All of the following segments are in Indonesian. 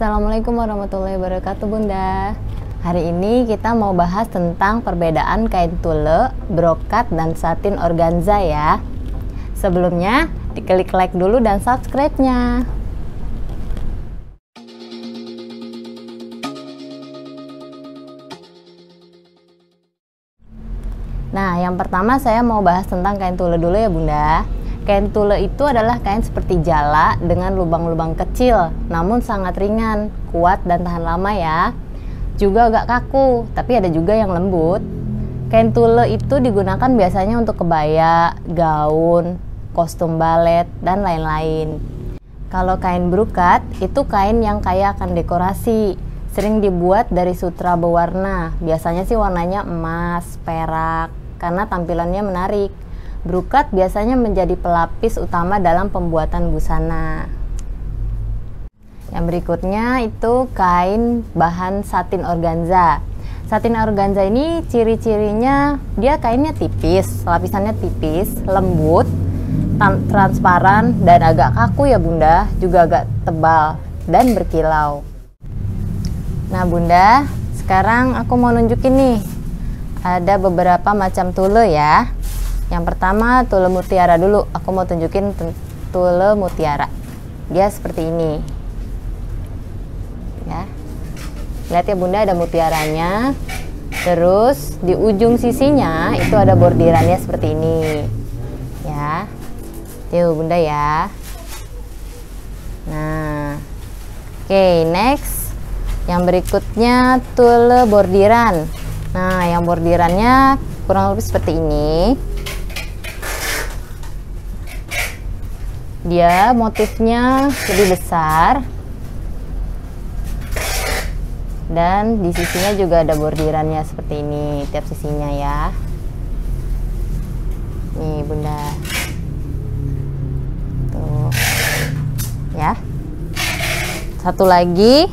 Assalamualaikum warahmatullahi wabarakatuh, Bunda. Hari ini kita mau bahas tentang perbedaan kain tule, brokat, dan satin organza ya. Sebelumnya, diklik like dulu dan subscribe-nya. Nah, yang pertama saya mau bahas tentang kain tule dulu ya, Bunda. Kain tule itu adalah kain seperti jala dengan lubang-lubang kecil, namun sangat ringan, kuat dan tahan lama ya. Juga agak kaku, tapi ada juga yang lembut. Kain tule itu digunakan biasanya untuk kebaya, gaun, kostum balet, dan lain-lain. Kalau kain brokat, itu kain yang kaya akan dekorasi. Sering dibuat dari sutra berwarna, biasanya sih warnanya emas, perak, karena tampilannya menarik. Brokat biasanya menjadi pelapis utama dalam pembuatan busana. Yang berikutnya itu kain bahan satin organza. Satin organza ini ciri-cirinya dia kainnya tipis, lapisannya tipis, lembut, transparan dan agak kaku ya Bunda, juga agak tebal dan berkilau. Nah Bunda, sekarang aku mau nunjukin nih ada beberapa macam tule ya. Yang pertama tule mutiara dulu, aku mau tunjukin tule mutiara. Dia seperti ini ya, lihat ya Bunda, ada mutiaranya. Terus di ujung sisinya itu ada bordirannya seperti ini ya, tuh Bunda ya. Nah oke, next yang berikutnya tule bordiran. Nah yang bordirannya kurang lebih seperti ini. Dia motifnya lebih besar dan di sisinya juga ada bordirannya seperti ini tiap sisinya ya. Nih Bunda tuh ya. Satu lagi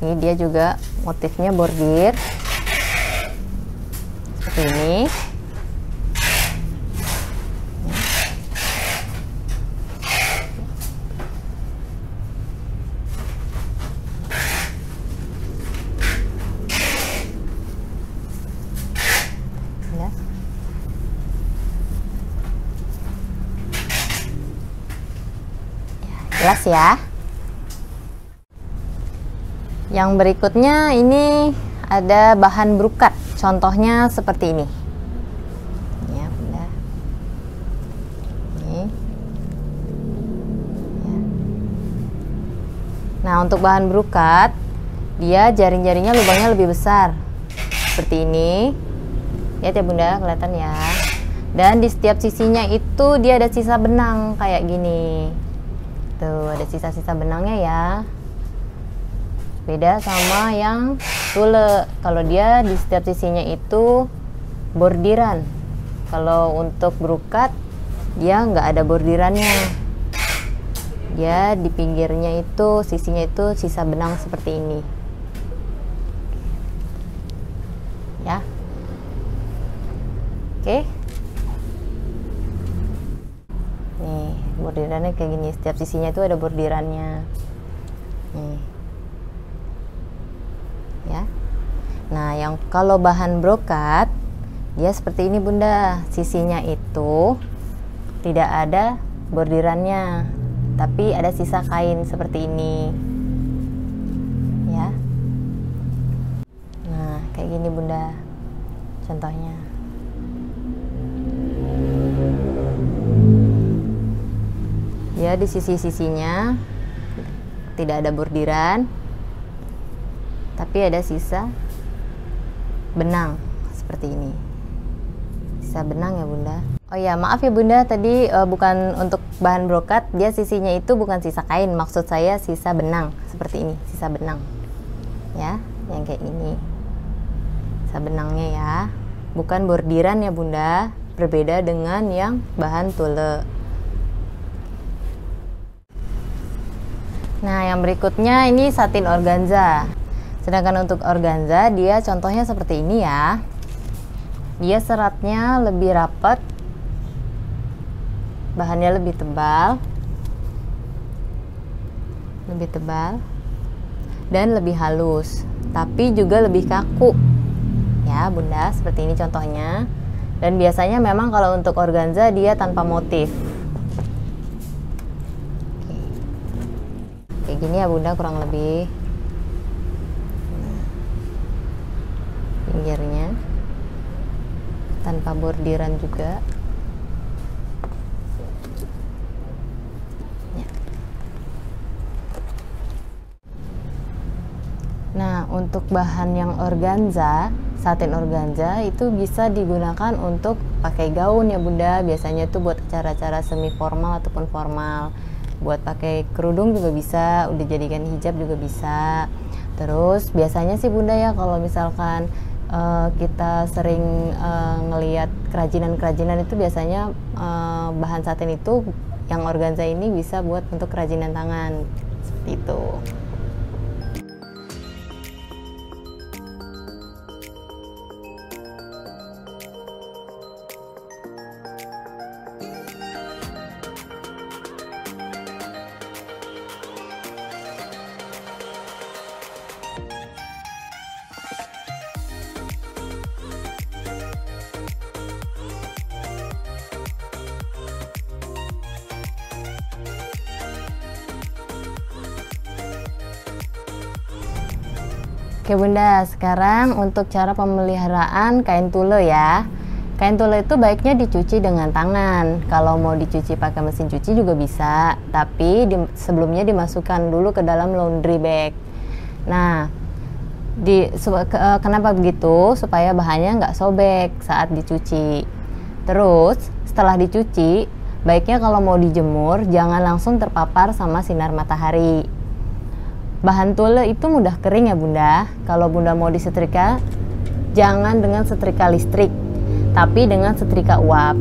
ini dia juga motifnya bordir seperti ini. Jelas ya. Yang berikutnya ini ada bahan brokat, contohnya seperti ini ya Bunda. Ini. Ya. Nah untuk bahan brokat dia jaring-jaringnya lubangnya lebih besar seperti ini, lihat ya Bunda, kelihatan ya. Dan di setiap sisinya itu dia ada sisa benang kayak gini. Tuh, ada sisa-sisa benangnya ya. Beda sama yang tule. Kalau dia di setiap sisinya itu bordiran. Kalau untuk brokat dia nggak ada bordirannya. Dia di pinggirnya itu, sisinya itu sisa benang seperti ini. Ya. Oke. Nih, bordirannya kayak gini, setiap sisinya itu ada bordirannya. Nih. Ya. Nah, yang kalau bahan brokat dia seperti ini, Bunda. Sisinya itu tidak ada bordirannya, tapi ada sisa kain seperti ini. Ya. Nah, kayak gini, Bunda. Contohnya. Ya, di sisi-sisinya tidak ada bordiran, tapi ada sisa benang seperti ini. Sisa benang ya Bunda. Oh ya, maaf ya Bunda, tadi bukan untuk bahan brokat, dia sisinya itu bukan sisa kain, maksud saya sisa benang seperti ini, sisa benang. Ya, yang kayak ini. Sisa benangnya ya. Bukan bordiran ya Bunda, berbeda dengan yang bahan tule. Nah, yang berikutnya ini satin organza. Sedangkan untuk organza, dia contohnya seperti ini ya. Dia seratnya lebih rapat, bahannya lebih tebal, lebih tebal dan lebih halus, tapi juga lebih kaku ya bunda, seperti ini contohnya. Dan biasanya memang kalau untuk organza dia tanpa motif. Oke. Kayak gini ya bunda kurang lebih pinggirnya, tanpa bordiran juga. Nah, untuk bahan yang organza, satin organza itu bisa digunakan untuk pakai gaun ya bunda. Biasanya itu buat acara-acara semi formal ataupun formal. Buat pakai kerudung juga bisa, udah jadikan hijab juga bisa. Terus biasanya sih bunda ya kalau misalkan kita sering ngelihat kerajinan-kerajinan itu biasanya bahan satin itu yang organza ini bisa buat untuk kerajinan tangan. Seperti itu. Oke bunda, sekarang untuk cara pemeliharaan kain tule ya. Kain tule itu baiknya dicuci dengan tangan. Kalau mau dicuci pakai mesin cuci juga bisa, tapi sebelumnya dimasukkan dulu ke dalam laundry bag. Nah, kenapa begitu? Supaya bahannya nggak sobek saat dicuci. Terus setelah dicuci, baiknya kalau mau dijemur jangan langsung terpapar sama sinar matahari. Bahan tule itu mudah kering ya bunda. Kalau bunda mau disetrika, jangan dengan setrika listrik, tapi dengan setrika uap.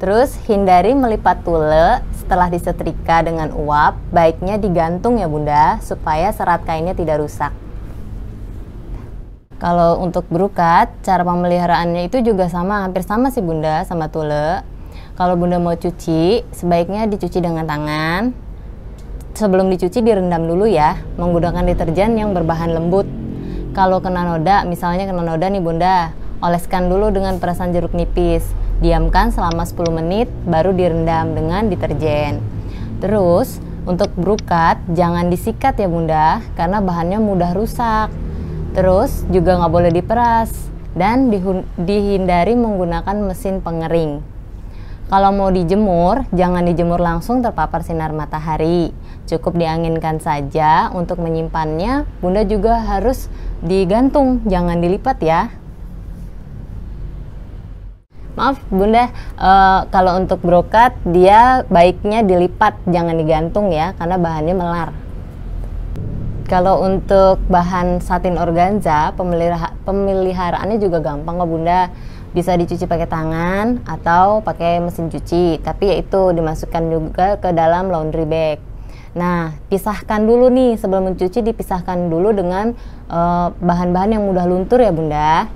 Terus hindari melipat tule setelah disetrika dengan uap, baiknya digantung ya bunda, supaya serat kainnya tidak rusak. Kalau untuk brokat, cara pemeliharaannya itu juga sama, hampir sama sih bunda sama tule. Kalau bunda mau cuci, sebaiknya dicuci dengan tangan. Sebelum dicuci direndam dulu ya, menggunakan deterjen yang berbahan lembut. Kalau kena noda, misalnya kena noda nih bunda, oleskan dulu dengan perasan jeruk nipis. Diamkan selama 10 menit, baru direndam dengan deterjen. Terus, untuk brokat, jangan disikat ya bunda, karena bahannya mudah rusak. Terus, juga nggak boleh diperas, dan dihindari menggunakan mesin pengering. Kalau mau dijemur, jangan dijemur langsung terpapar sinar matahari. Cukup dianginkan saja. Untuk menyimpannya, bunda juga harus digantung, jangan dilipat ya. Maaf bunda, kalau untuk brokat dia baiknya dilipat, jangan digantung ya, karena bahannya melar. Kalau untuk bahan satin organza, pemeliharaannya juga gampang kok bunda. Bisa dicuci pakai tangan atau pakai mesin cuci, tapi yaitu dimasukkan juga ke dalam laundry bag. Nah, pisahkan dulu nih sebelum mencuci, dipisahkan dulu dengan bahan-bahan yang mudah luntur ya bunda.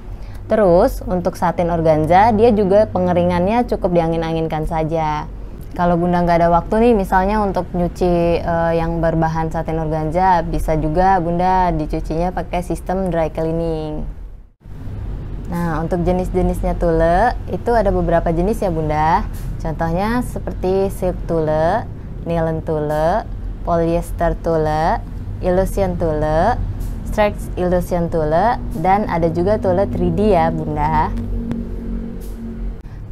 Terus untuk satin organza dia juga pengeringannya cukup diangin-anginkan saja. Kalau bunda nggak ada waktu nih misalnya untuk nyuci yang berbahan satin organza, bisa juga bunda dicucinya pakai sistem dry cleaning. Nah, untuk jenis-jenisnya tule, itu ada beberapa jenis ya bunda. Contohnya seperti silk tule, nylon tule, polyester tule, illusion tule, stretch illusion tule, dan ada juga tule 3D ya bunda.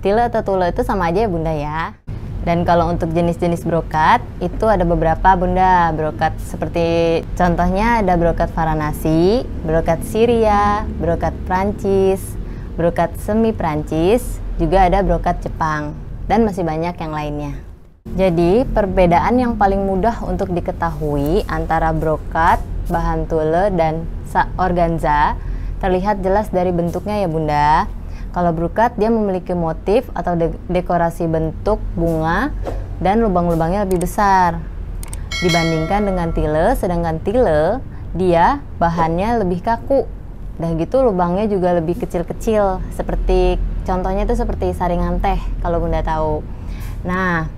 Tule atau tule itu sama aja ya bunda ya. Dan kalau untuk jenis-jenis brokat, itu ada beberapa bunda. Brokat seperti contohnya ada brokat Varanasi, brokat Syria, brokat Prancis, brokat semi Prancis, juga ada brokat Jepang, dan masih banyak yang lainnya. Jadi perbedaan yang paling mudah untuk diketahui antara brokat, bahan tule, dan organza terlihat jelas dari bentuknya ya bunda. Kalau brokat dia memiliki motif atau dekorasi bentuk bunga dan lubang-lubangnya lebih besar dibandingkan dengan tule, sedangkan tule dia bahannya lebih kaku. Udah gitu lubangnya juga lebih kecil-kecil, seperti contohnya itu seperti saringan teh kalau bunda tahu. Nah,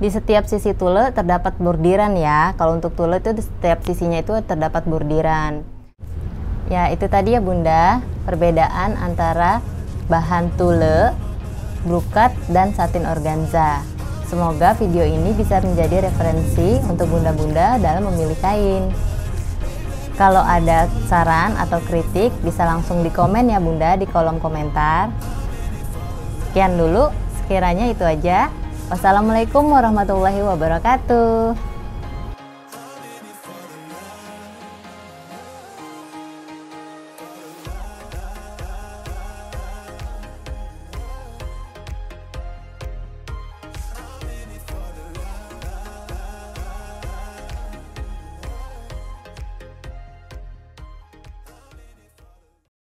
Di setiap sisi tule terdapat bordiran ya. Kalau untuk tule itu di setiap sisinya itu terdapat bordiran. Ya, itu tadi ya Bunda, perbedaan antara bahan tule, brokat, dan satin organza. Semoga video ini bisa menjadi referensi untuk bunda-bunda dalam memilih kain. Kalau ada saran atau kritik bisa langsung di komen ya Bunda di kolom komentar. Sekian dulu, sekiranya itu aja. Wassalamualaikum warahmatullahi wabarakatuh.